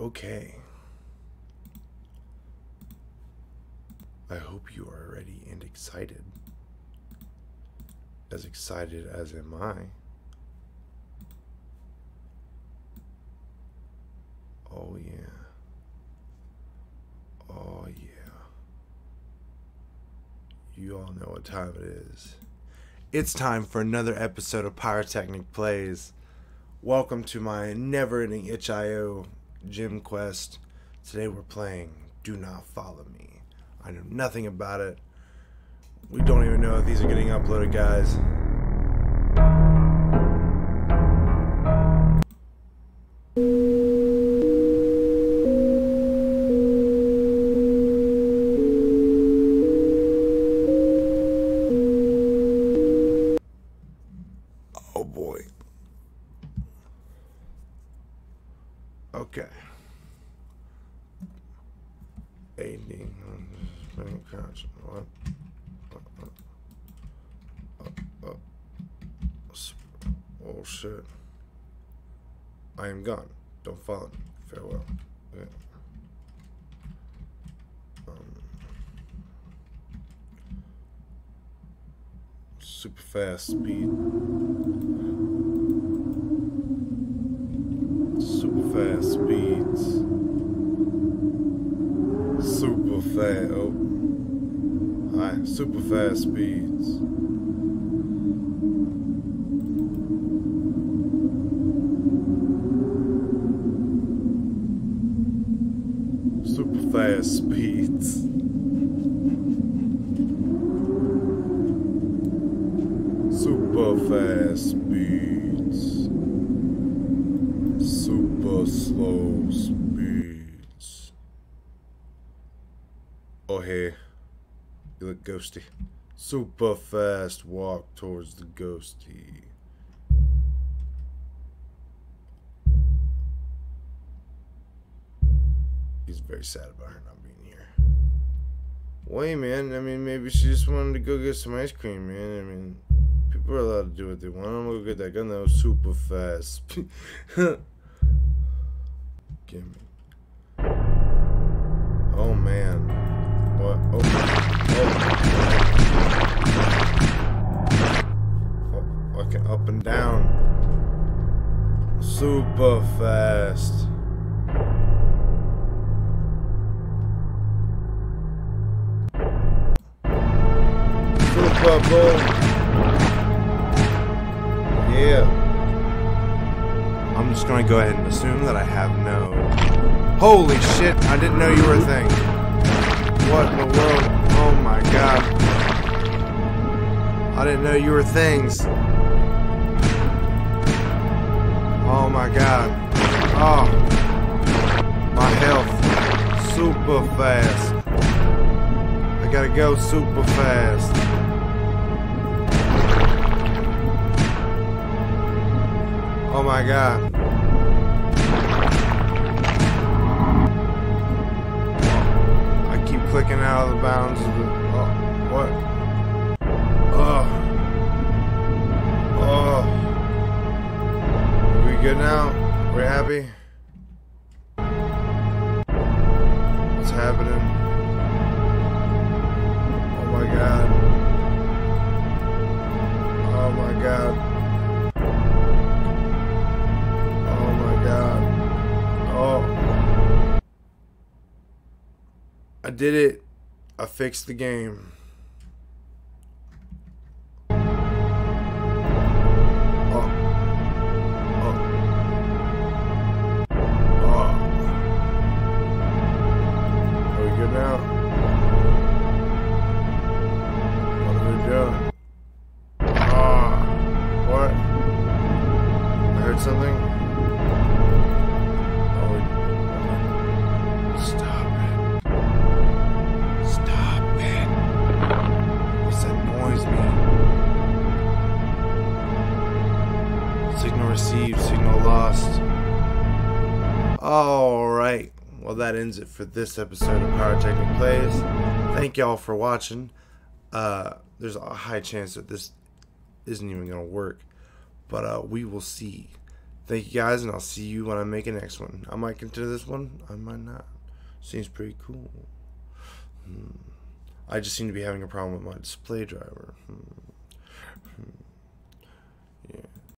Okay. I hope you are ready and excited. As excited as am I. Oh yeah. Oh yeah. You all know what time it is. It's time for another episode of Pyrotechnic Plays. Welcome to my never-ending itch.io GymQuest. Today we're playing Do Not Follow Me. I know nothing about it. We don't even know if these are getting uploaded, guys. Okay. Aiding on spinning crouch. What? Oh shit. I am gone. Don't follow me. Farewell. Okay. Super fast speed. Fast speeds, super fast. Oh, all right, super fast speeds. Super fast speeds. Super fast speeds. Super slow speeds. Oh hey, you look ghosty. Super fast walk towards the ghosty. He's very sad about her not being here. Wait, man, I mean, maybe she just wanted to go get some ice cream, man. I mean, people are allowed to do what they want. I'm gonna go get that gun though, super fast. Oh man. What? Oh. Oh. Oh. Okay, up and down. Super fast. Super boom. Yeah. I'm just going to go ahead and assume that I have no... Holy shit, I didn't know you were a thing. What in the world? Oh my god. I didn't know you were things. Oh my god. Oh. My health. Super fast. I gotta go super fast. Oh my god. I keep clicking out of the bounds of the... Oh, what? Oh. Oh. We good now? We're happy? What's happening? Oh my god. Oh my god. I did it. I fixed the game. Oh. Oh. Oh. Are we good now? What are we doing? Oh. What? I heard something? Oh. Stop. Signal received, signal lost. Alright, well that ends it for this episode of Pyrotechnic Plays. Thank y'all for watching. There's a high chance that this isn't even going to work, but we will see. Thank you guys, and I'll see you when I make a next one. I might consider this one, I might not. Seems pretty cool. I just seem to be having a problem with my display driver.